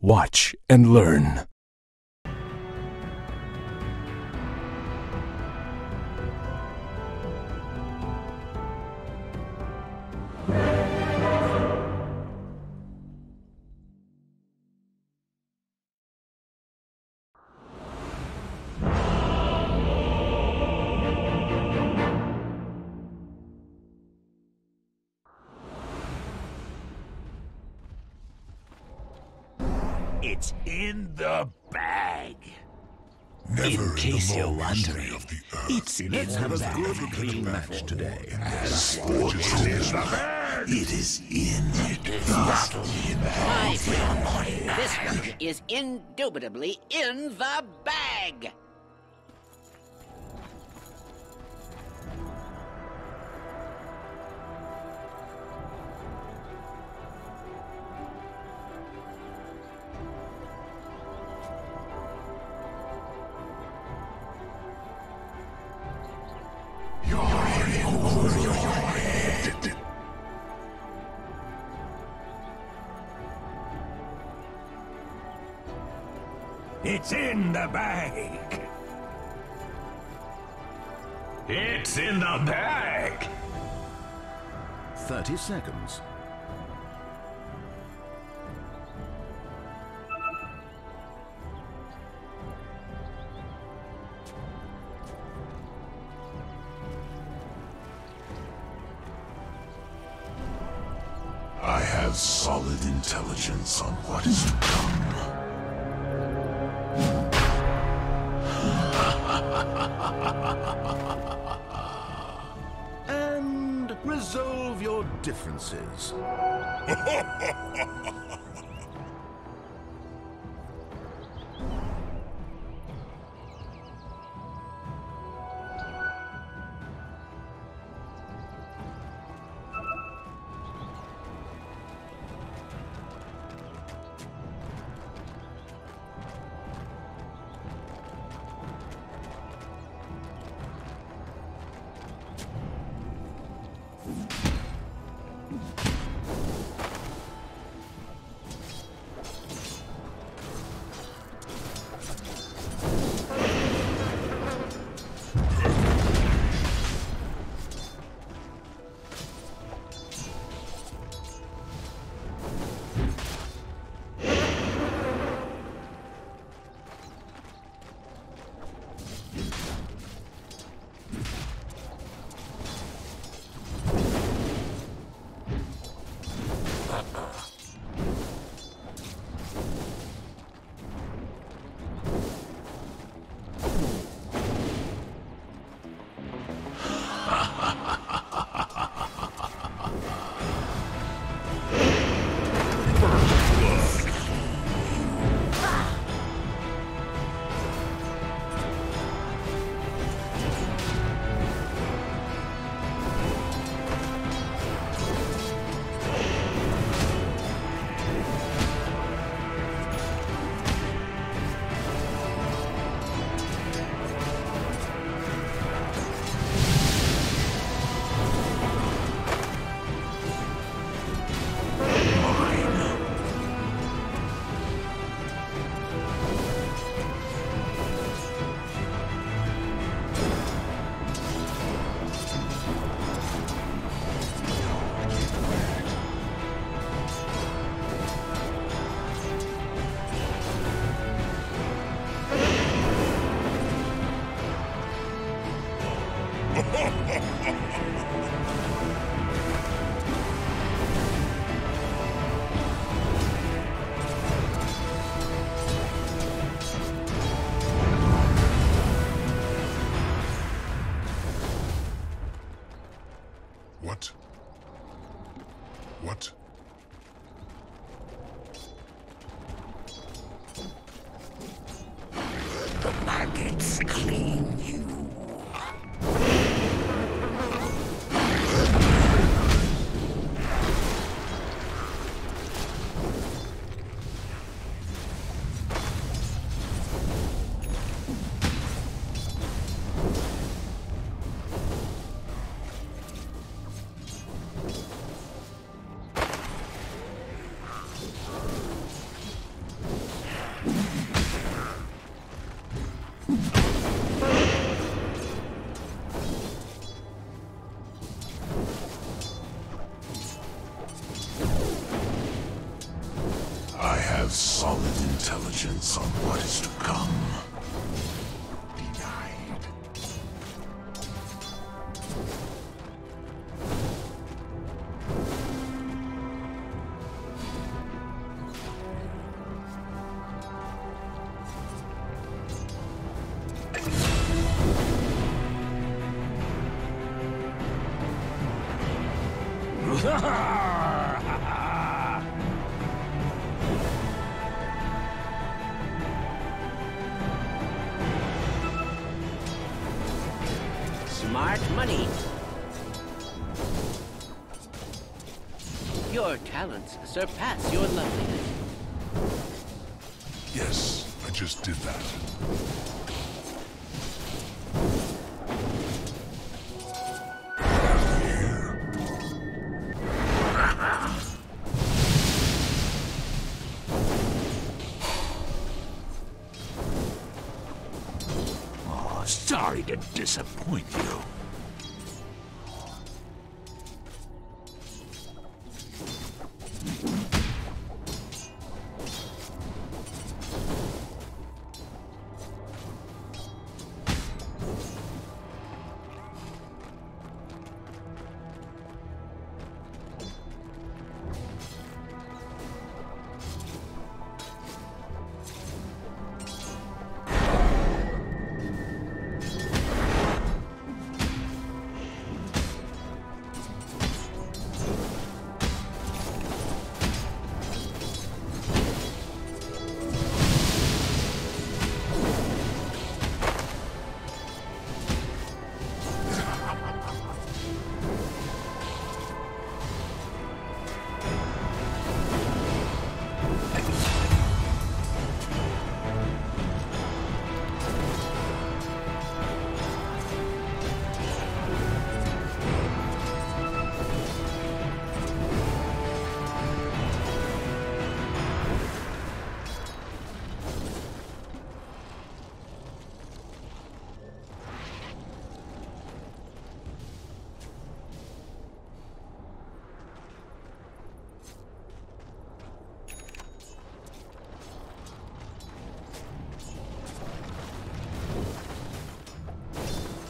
Watch and learn. It's in the bag. Never in case you're wondering, let's have a good clean match today. It is in the bag. This one is indubitably in the bag. It's in the bag. It's in the bag. 30 seconds. I have solid intelligence on what is to come. And resolve your differences. What? The maggots clean you. have solid intelligence on what is to come. Smart money. Your talents surpass your loveliness. Yes, I just did that. Sorry to disappoint you.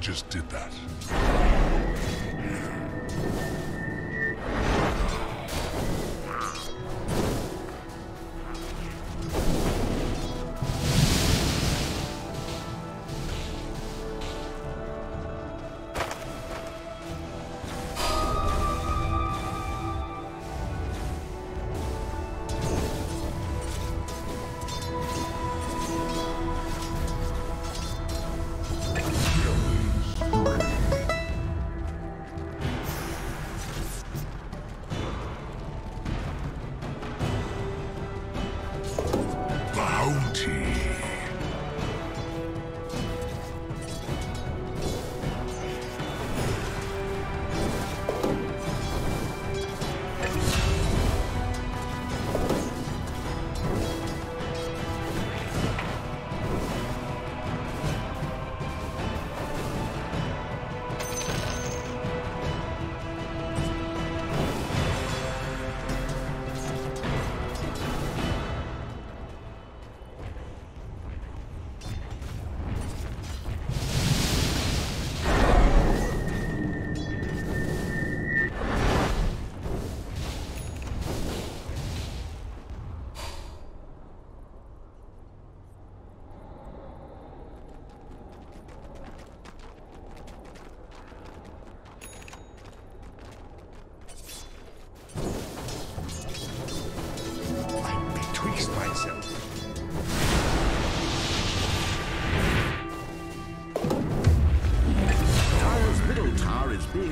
Just did that.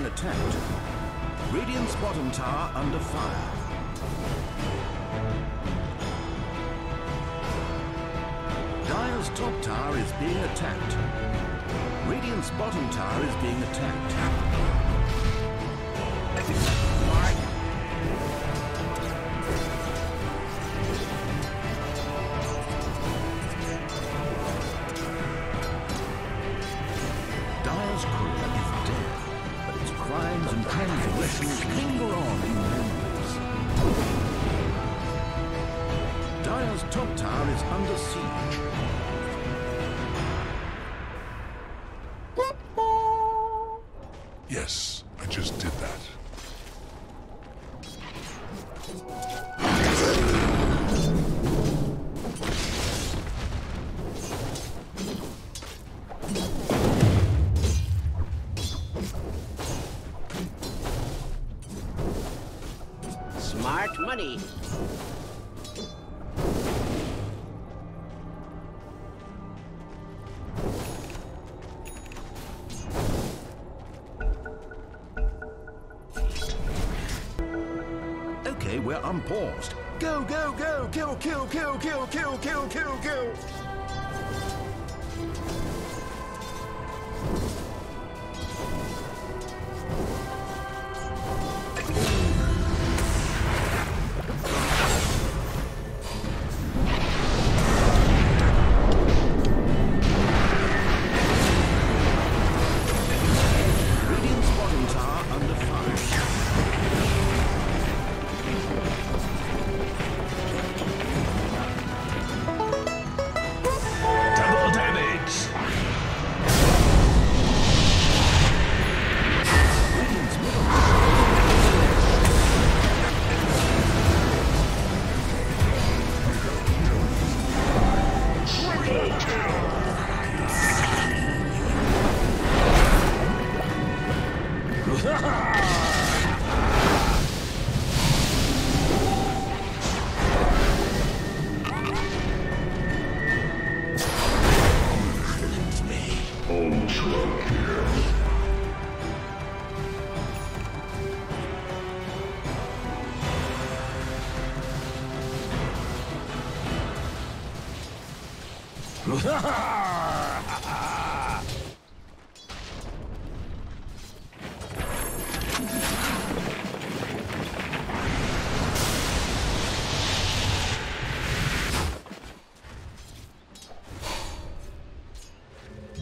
Attacked. Radiant's bottom tower under fire. Dire's top tower is being attacked. Radiant's bottom tower is being attacked. Yes, I just did that. Smart money. We're unpaused. Go, go, go! Kill, kill, kill, kill, kill, kill, kill, kill!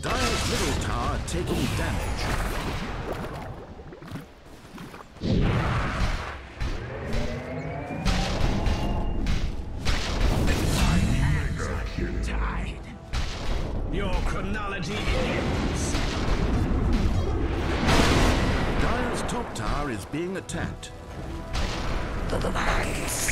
Dire's middle tower taking damage. Your chronology ends. Dire's top tower is being attacked. The device.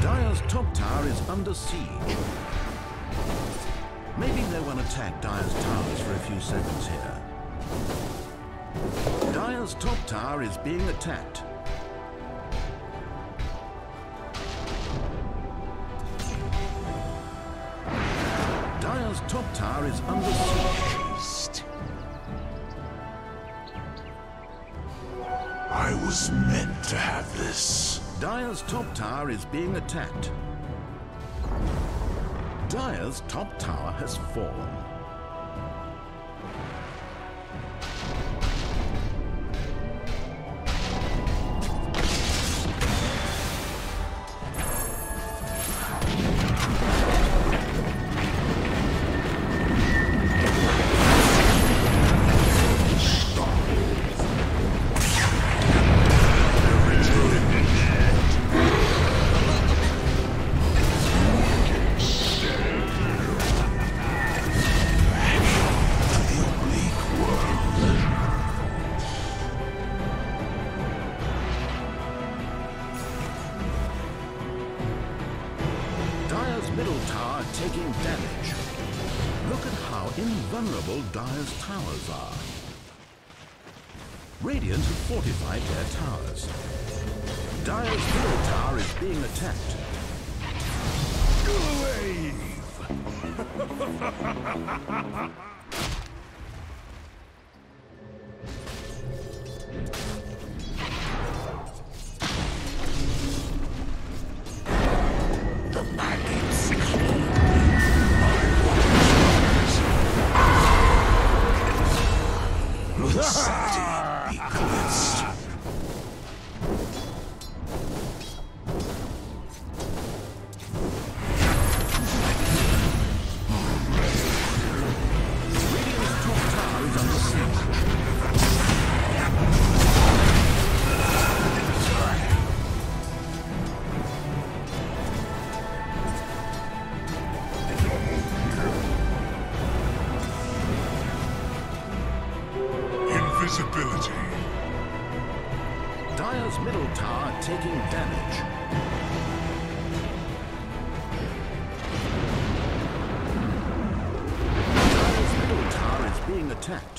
Dire's top tower is under siege. Maybe no one attacked Dire's towers for a few seconds here. Dire's top tower is being attacked. Dire's top tower is under siege. I was meant to have this. Dire's top tower is being attacked. Dire's top tower has fallen. Taking damage. Look at how invulnerable Dire's towers are. Radiant have fortified their towers. Dire's middle tower is being attacked. Glaive! Invisibility. Dire's middle tower taking damage. Dire's middle tower is being attacked.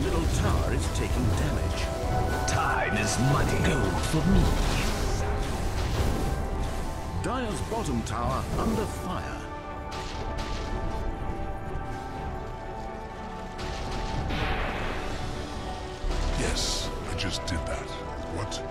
Middle tower is taking damage. Time is money. Gold for me. Dire's bottom tower under fire. Yes, I just did that. What?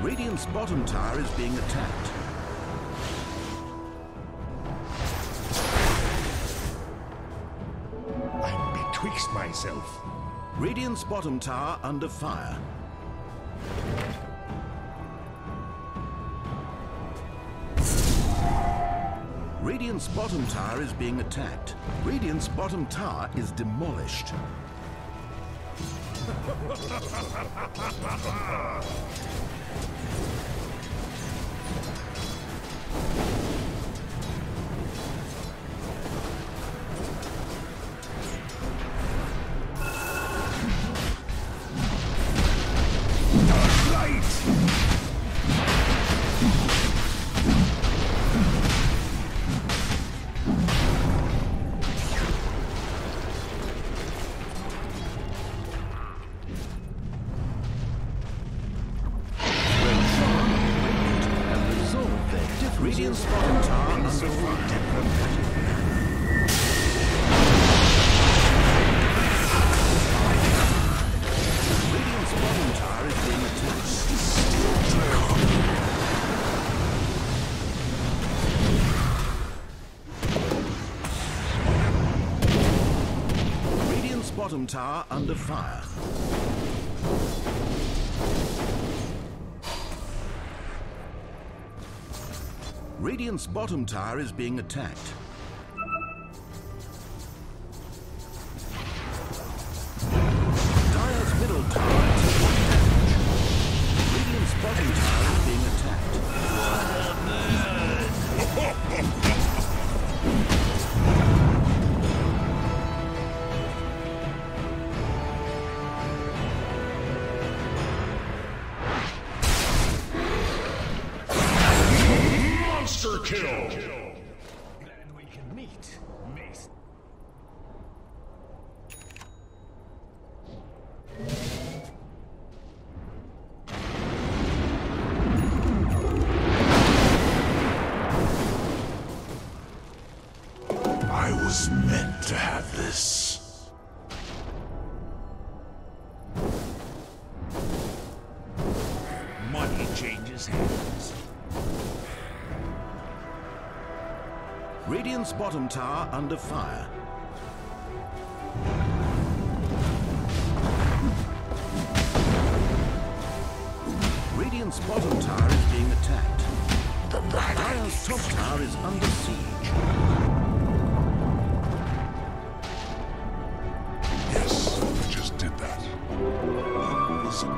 Radiant's bottom tower is being attacked. I'm betwixt myself. Radiant's bottom tower under fire. Radiant's bottom tower is being attacked. Radiant's bottom tower is demolished. Bottom tower under fire. Radiant's bottom tower is being attacked. Dire's middle tower is being attacked. Radiant's bottom tower is being attacked. Radiant's bottom tower under fire. Radiant's bottom tower is being attacked. Dire's top tower is under siege. Yes, I just did that. What was it?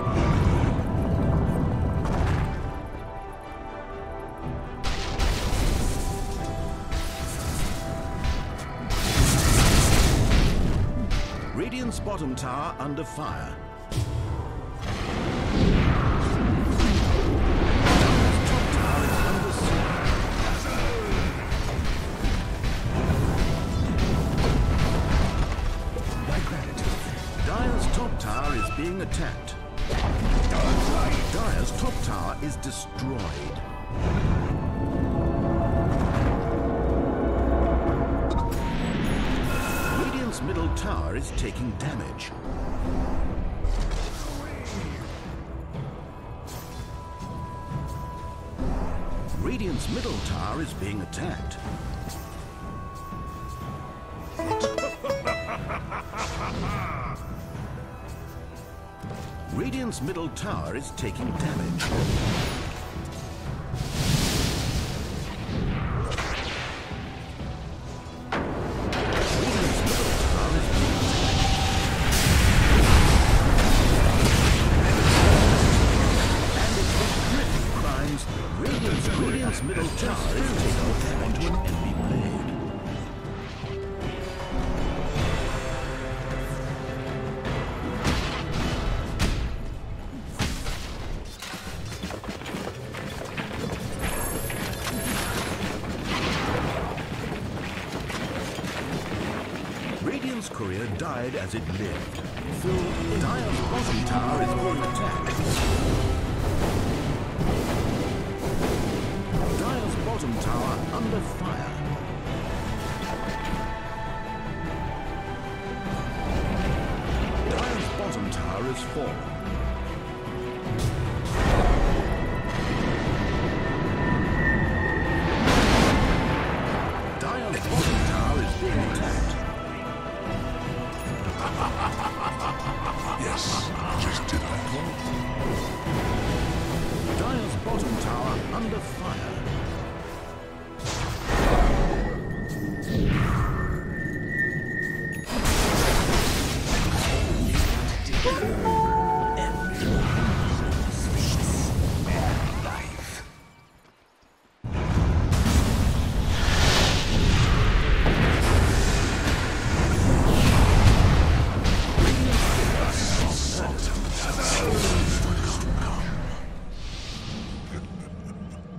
Dire's bottom tower under fire. Being attacked. Dire's top tower is destroyed. Radiant's middle tower is taking damage. Radiant's middle tower is being attacked. Radiant's middle tower is taking damage. Radiant's middle tower is being attacked. And it's with gritty crimes, Radiant's middle tower is taking damage when enemy played. Courier died as it lived. Dire's bottom tower is being attacked. Dire's bottom tower under fire. Dire's bottom tower is fallen. Dire's bottom tower is being attacked. Yes, just did I call? Dire's bottom tower under fire. Everyone speaks and life.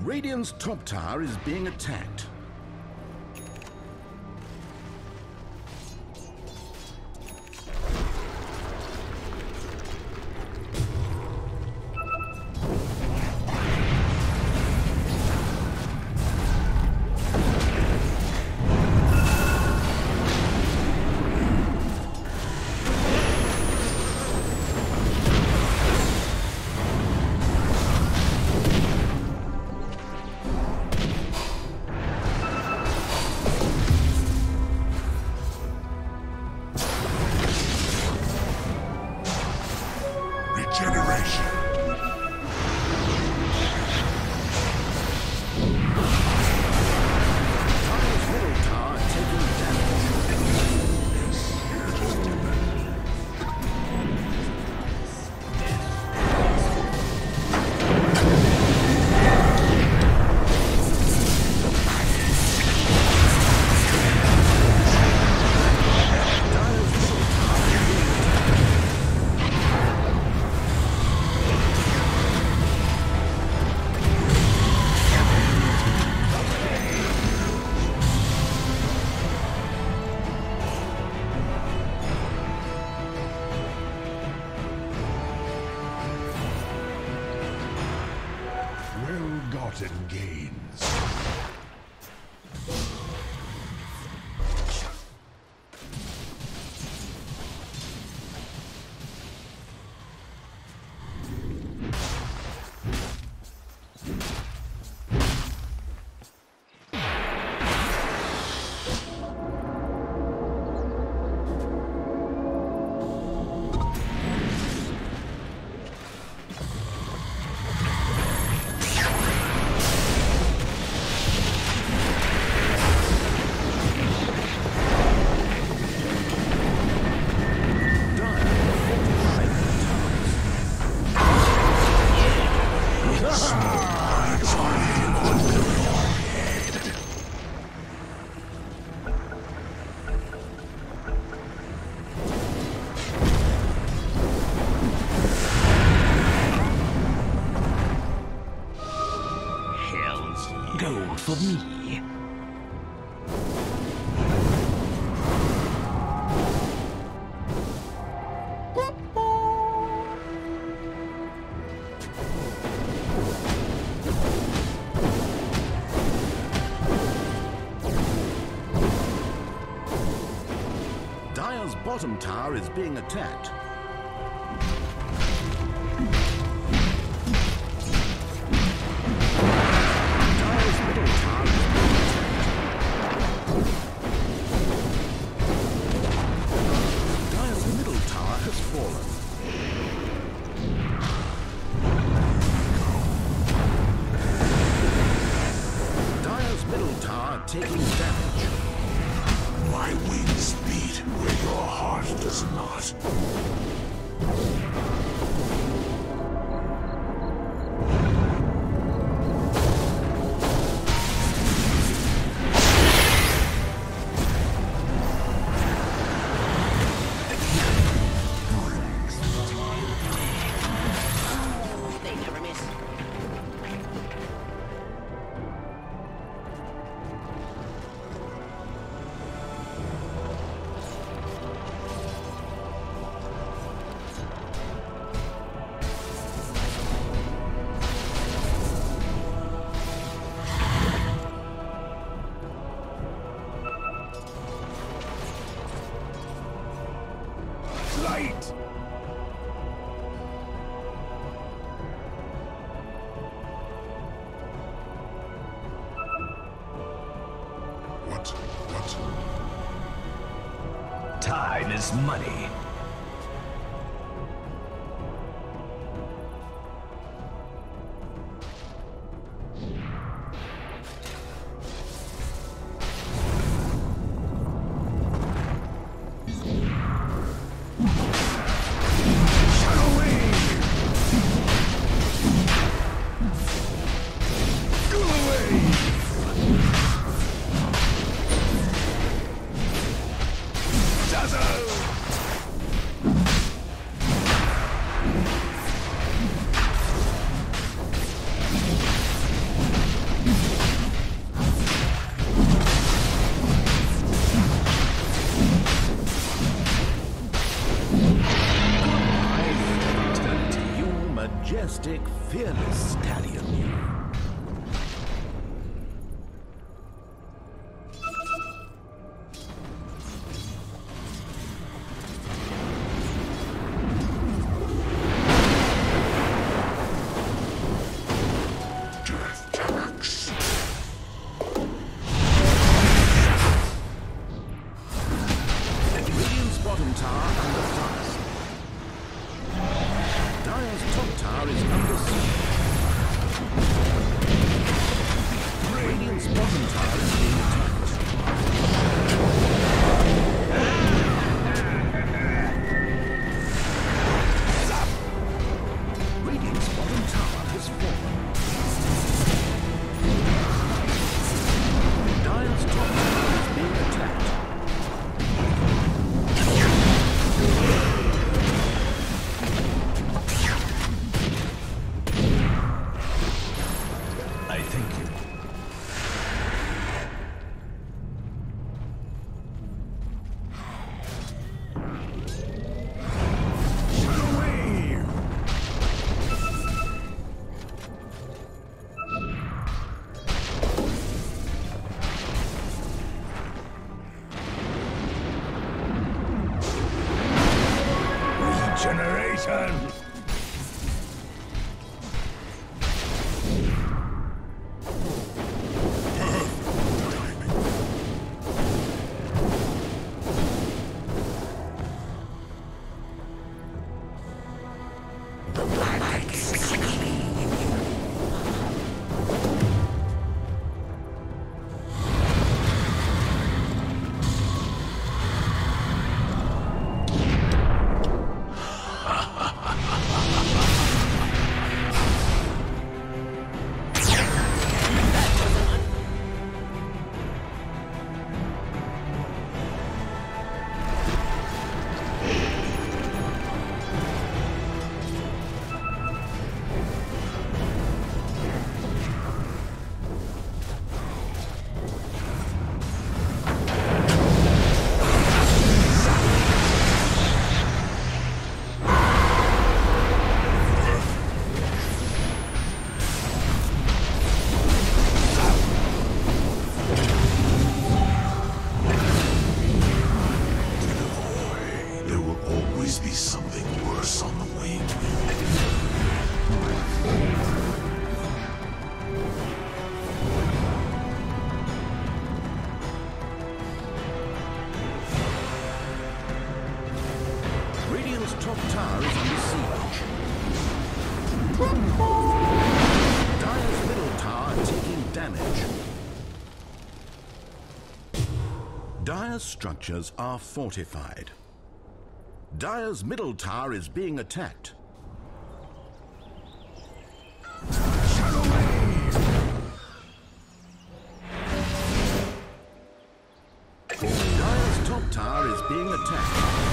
Radiant's top tower is being attacked. Gold for me. Dire's bottom tower is being attacked. Taking damage. My wings beat where your heart does not. What? Time is money. Majestic, fearless stallion. Dyer's structures are fortified. Dyer's middle tower is being attacked. Dyer's top tower is being attacked.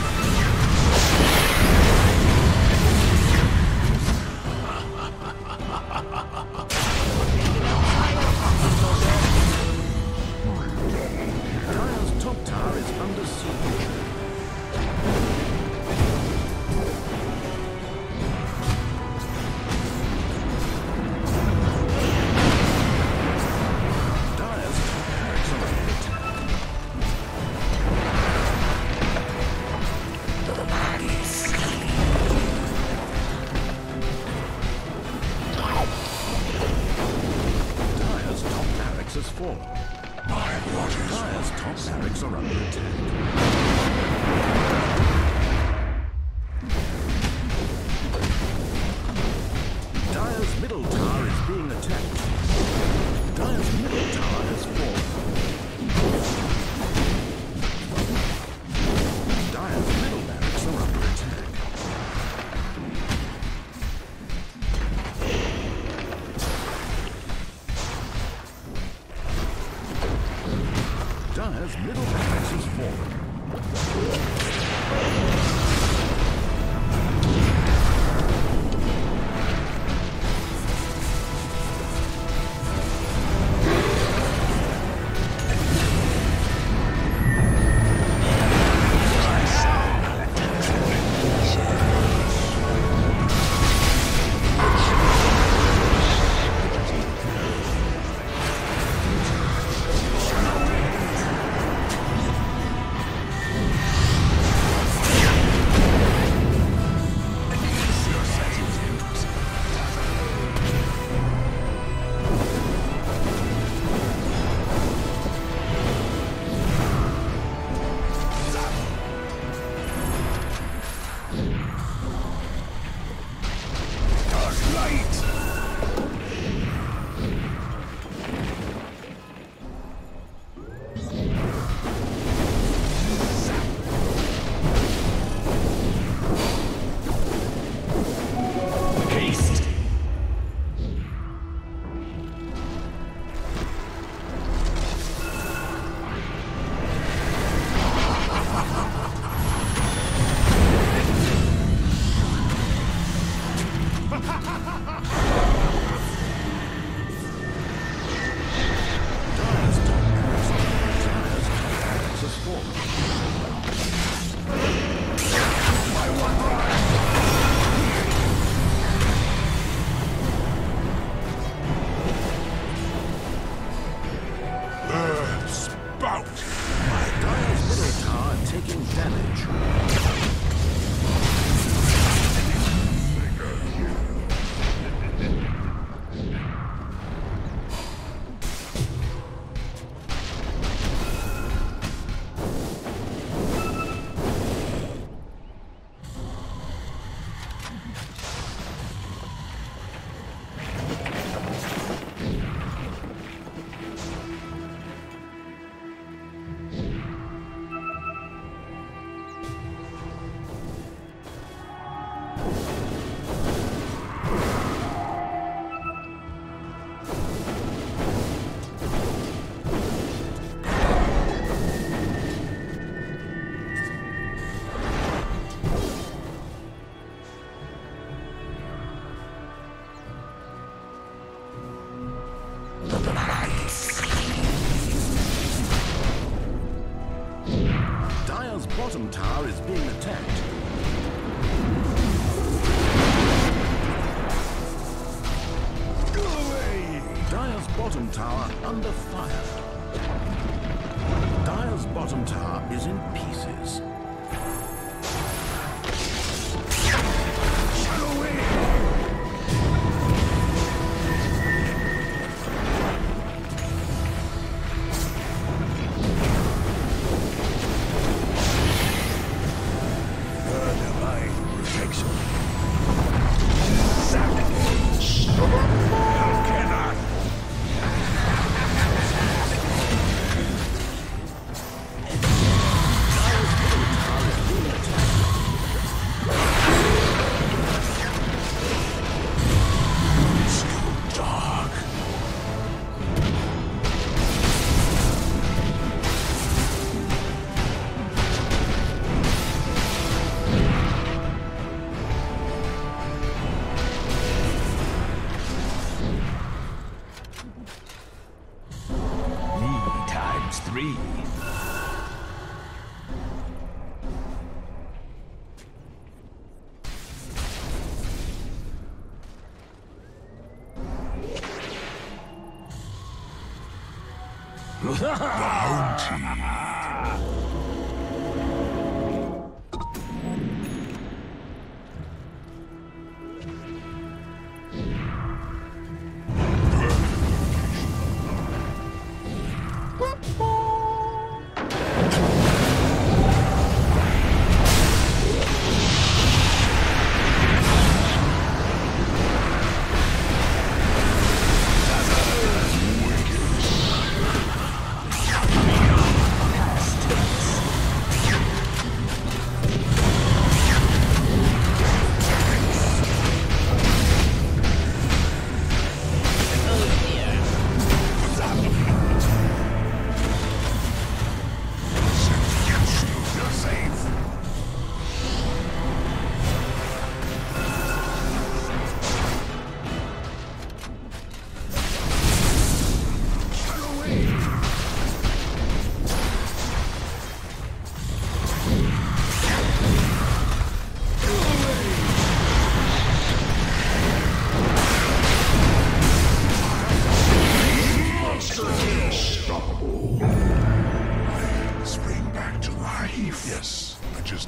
3.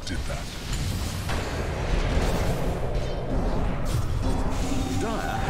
Did that. Dire